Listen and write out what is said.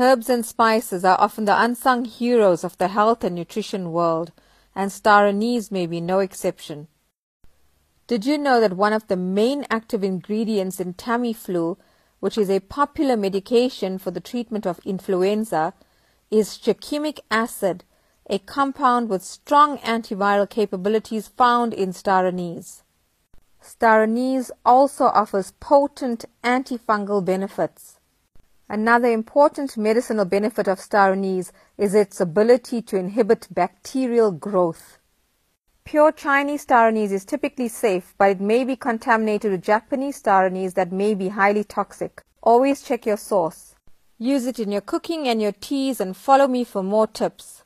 Herbs and spices are often the unsung heroes of the health and nutrition world, and star-anise may be no exception. Did you know that one of the main active ingredients in Tamiflu, which is a popular medication for the treatment of influenza, is shikimic acid, a compound with strong antiviral capabilities found in star-anise? Star-anise also offers potent antifungal benefits. Another important medicinal benefit of star-anise is its ability to inhibit bacterial growth. Pure Chinese star-anise is typically safe, but it may be contaminated with Japanese star-anise that may be highly toxic. Always check your source. Use it in your cooking and your teas, and follow me for more tips.